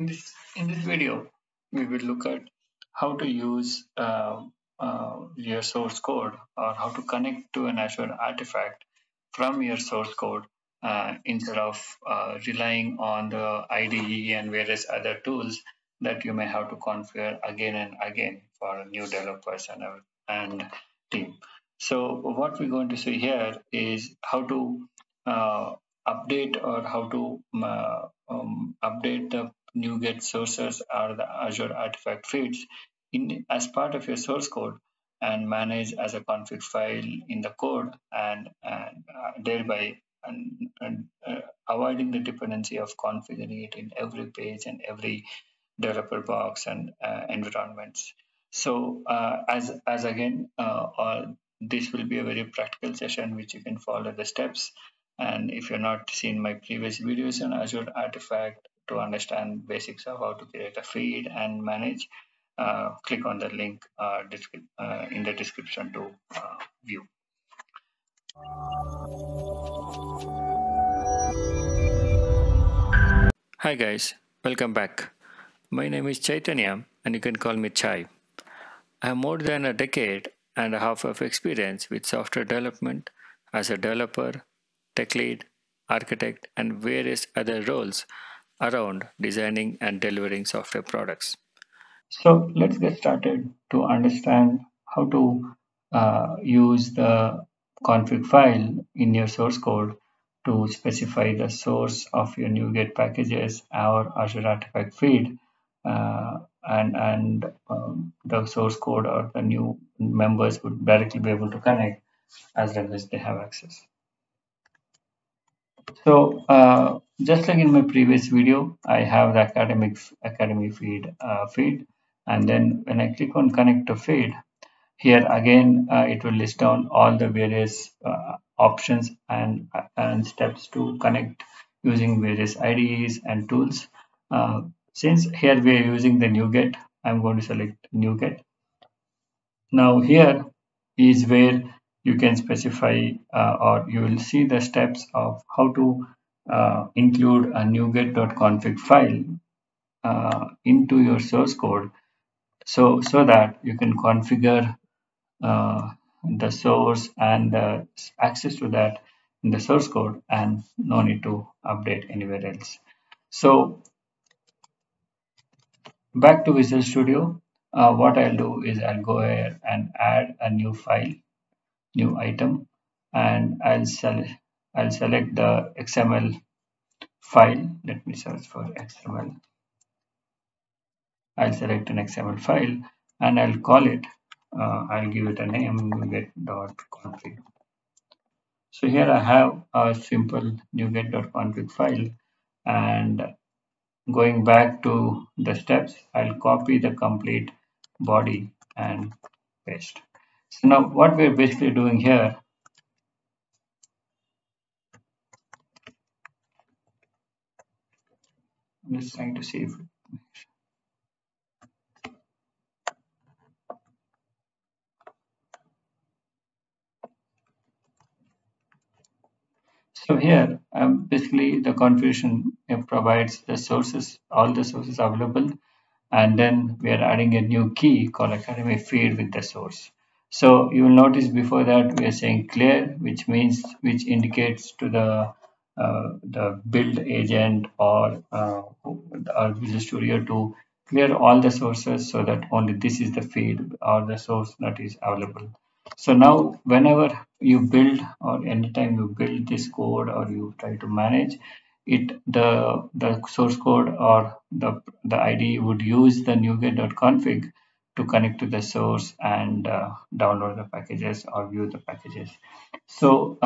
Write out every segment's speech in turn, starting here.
In this video, we will look at how to use your source code, or how to connect to an Azure artifact from your source code instead of relying on the IDE and various other tools that you may have to configure again and again for new developers and team. So what we're going to see here is how to update or how to update the NuGet sources or the Azure artifact feeds as part of your source code and manage as a config file in the code, and thereby avoiding the dependency of configuring it in every page and every developer box and environments. So this will be a very practical session which you can follow the steps. And if you're not seen my previous videos on Azure Artifact to understand basics of how to create a feed and manage, click on the link in the description to view. Hi guys, welcome back. My name is Chaitanya and you can call me Chai. I have more than a decade and a half of experience with software development as a developer, tech lead, architect, and various other roles around designing and delivering software products. So let's get started to understand how to use the config file in your source code to specify the source of your NuGet packages, our Azure Artifact feed, and the source code or the new members would directly be able to connect as long as they have access. So just like in my previous video, I have the academy feed and then when I click on connect to feed, here again it will list down all the various options and steps to connect using various IDEs and tools. Since here we are using the NuGet, I'm going to select NuGet. Now here is where you can specify or you will see the steps of how to include a NuGet.config file into your source code, so that you can configure the source and the access to that in the source code and no need to update anywhere else. So back to Visual Studio, what I'll do is I'll go here and add a new file, new item, and I'll select the XML file. Let me search for XML. I'll select an XML file and I'll call it, I'll give it a name, NuGet.config. So here I have a simple NuGet.config file, and going back to the steps, I'll copy the complete body and paste. So now what we're basically doing here . I'm just trying to see if so here basically the configuration provides the sources, all the sources available, and then we are adding a new key called Academy feed with the source. So you will notice before that we are saying clear, which indicates to the build agent or Visual Studio to clear all the sources so that only this is the feed or the source that is available. So now whenever you build or anytime you build this code or you try to manage it, the source code or the IDE would use the NuGet.config to connect to the source and download the packages or view the packages. So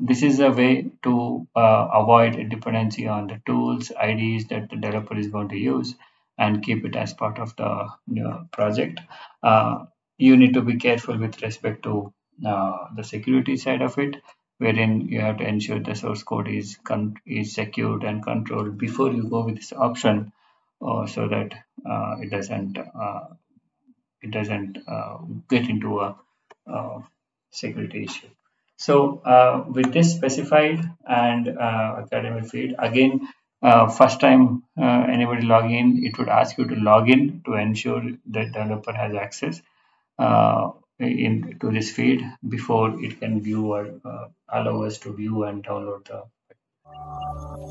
this is a way to avoid a dependency on the tools, IDEs that the developer is going to use and keep it as part of the project. You need to be careful with respect to the security side of it, wherein you have to ensure the source code is secured and controlled before you go with this option, so that it doesn't get into a security issue. So with this specified and Academy feed, again first time anybody log in, it would ask you to log in to ensure that developer has access to this feed before it can view or allow us to view and download the